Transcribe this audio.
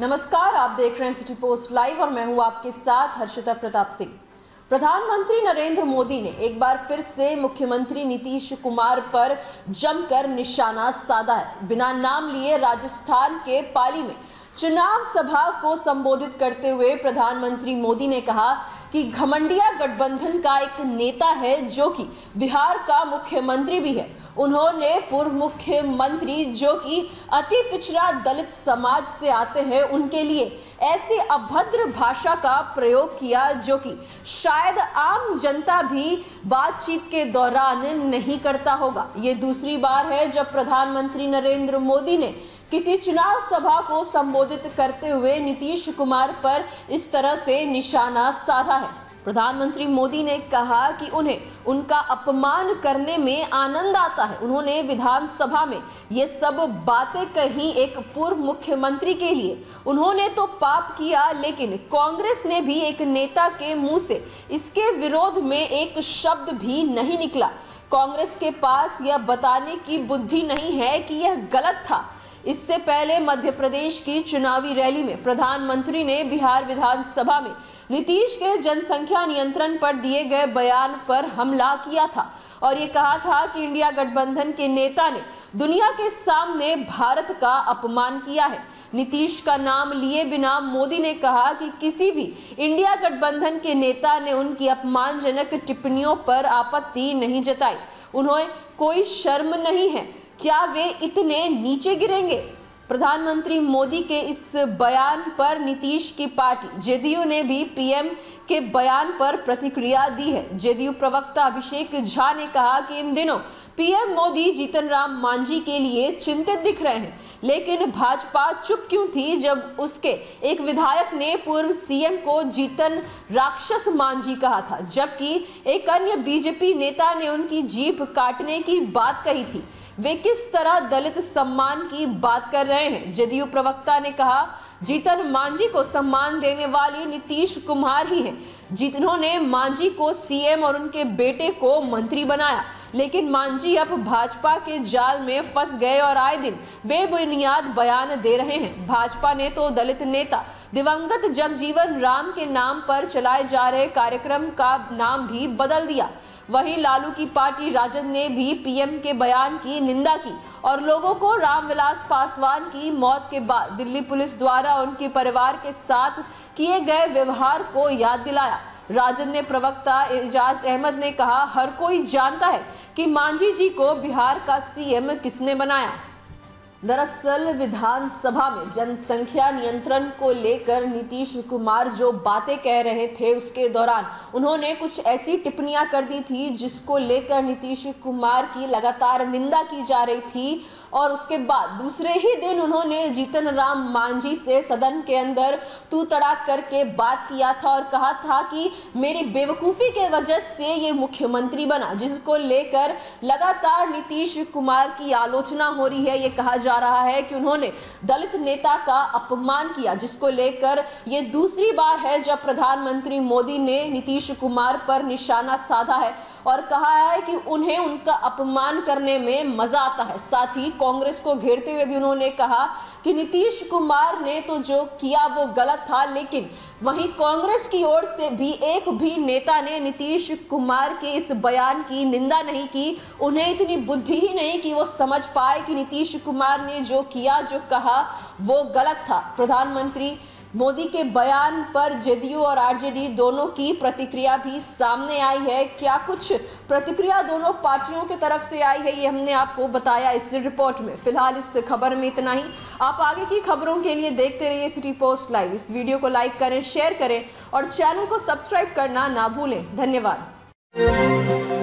नमस्कार, आप देख रहे हैं सिटी पोस्ट लाइव और मैं हूं आपके साथ हर्षिता प्रताप सिंह। प्रधानमंत्री नरेंद्र मोदी ने एक बार फिर से मुख्यमंत्री नीतीश कुमार पर जमकर निशाना साधा है। बिना नाम लिए राजस्थान के पाली में चुनाव सभा को संबोधित करते हुए प्रधानमंत्री मोदी ने कहा कि घमंडिया गठबंधन का एक नेता है जो कि बिहार का मुख्यमंत्री भी है। उन्होंने पूर्व मुख्यमंत्री जो कि अति पिछड़ा दलित समाज से आते हैं उनके लिए ऐसी अभद्र भाषा का प्रयोग किया जो कि शायद आम जनता भी बातचीत के दौरान नहीं करता होगा। ये दूसरी बार है जब प्रधानमंत्री नरेंद्र मोदी ने किसी चुनाव सभा को संबोधित करते हुए नीतीश कुमार पर इस तरह से निशाना साधा है। प्रधानमंत्री मोदी ने कहा कि उन्हें उनका अपमान करने में आनंद आता है। उन्होंने विधान सभा में ये सब बातें कहीं एक पूर्व मुख्यमंत्री के लिए। उन्होंने तो पाप किया, लेकिन कांग्रेस ने भी एक नेता के मुंह से इसके विरोध में एक शब्द भी नहीं निकला। कांग्रेस के पास यह बताने की बुद्धि नहीं है कि यह गलत था। इससे पहले मध्य प्रदेश की चुनावी रैली में प्रधानमंत्री ने बिहार विधानसभा में नीतीश के जनसंख्या नियंत्रण पर दिए गए बयान पर हमला किया था और ये कहा था कि इंडिया गठबंधन के नेता ने दुनिया के सामने भारत का अपमान किया है। नीतीश का नाम लिए बिना मोदी ने कहा कि किसी भी इंडिया गठबंधन के नेता ने उनकी अपमानजनक टिप्पणियों पर आपत्ति नहीं जताई। उन्हें कोई शर्म नहीं है, क्या वे इतने नीचे गिरेंगे? प्रधानमंत्री मोदी के इस बयान पर नीतीश की पार्टी जेडीयू ने भी पीएम के बयान पर प्रतिक्रिया दी है। जेडीयू प्रवक्ता अभिषेक झा ने कहा कि इन दिनों पीएम मोदी जीतन राम मांझी के लिए चिंतित दिख रहे हैं, लेकिन भाजपा चुप क्यों थी जब उसके एक विधायक ने पूर्व सीएम को जीतन राक्षस मांझी कहा था, जबकि एक अन्य बीजेपी नेता ने उनकी जीभ काटने की बात कही थी। वे किस तरह दलित सम्मान की बात कर रहे हैं? जदयू प्रवक्ता ने कहा, जीतन मांझी को सम्मान देने वाली नीतीश कुमार ही हैं, जिन्होंने मांझी को सीएम और उनके बेटे को मंत्री बनाया, लेकिन मांझी अब भाजपा के जाल में फंस गए और आए दिन बेबुनियाद बयान दे रहे हैं। भाजपा ने तो दलित नेता दिवंगत जगजीवन राम के नाम पर चलाए जा रहे कार्यक्रम का नाम भी बदल दिया। वहीं लालू की पार्टी राजद ने भी पीएम के बयान की निंदा की और लोगों को रामविलास पासवान की मौत के बाद दिल्ली पुलिस द्वारा उनके परिवार के साथ किए गए व्यवहार को याद दिलाया। राजद ने प्रवक्ता एजाज अहमद ने कहा, हर कोई जानता है कि मांझी जी को बिहार का सीएम किसने बनाया। दरअसल विधानसभा में जनसंख्या नियंत्रण को लेकर नीतीश कुमार जो बातें कह रहे थे उसके दौरान उन्होंने कुछ ऐसी टिप्पणियां कर दी थी जिसको लेकर नीतीश कुमार की लगातार निंदा की जा रही थी और उसके बाद दूसरे ही दिन उन्होंने जीतन राम मांझी से सदन के अंदर तू तड़ाक करके बात किया था और कहा था कि मेरी बेवकूफ़ी के वजह से ये मुख्यमंत्री बना, जिसको लेकर लगातार नीतीश कुमार की आलोचना हो रही है। ये कहा जा रहा है कि उन्होंने दलित नेता का अपमान किया, जिसको लेकर ये दूसरी बार है जब प्रधानमंत्री मोदी ने नीतीश कुमार पर निशाना साधा है और कहा है कि उन्हें उनका अपमान करने में मजा आता है। साथ ही कांग्रेस को घेरते हुए भी उन्होंने कहा कि नीतीश कुमार ने तो जो किया वो गलत था, लेकिन वहीं कांग्रेस की ओर से भी एक भी नेता ने नीतीश कुमार के इस बयान की निंदा नहीं की। उन्हें इतनी बुद्धि ही नहीं कि वो समझ पाए कि नीतीश कुमार ने जो किया, जो कहा वो गलत था। प्रधानमंत्री मोदी के बयान पर जेडीयू और आरजेडी दोनों की प्रतिक्रिया भी सामने आई है। क्या कुछ प्रतिक्रिया दोनों पार्टियों की तरफ से आई है, ये हमने आपको बताया इस रिपोर्ट में। फिलहाल इस खबर में इतना ही। आप आगे की खबरों के लिए देखते रहिए सिटी पोस्ट लाइव। इस वीडियो को लाइक करें, शेयर करें और चैनल को सब्सक्राइब करना ना भूलें। धन्यवाद।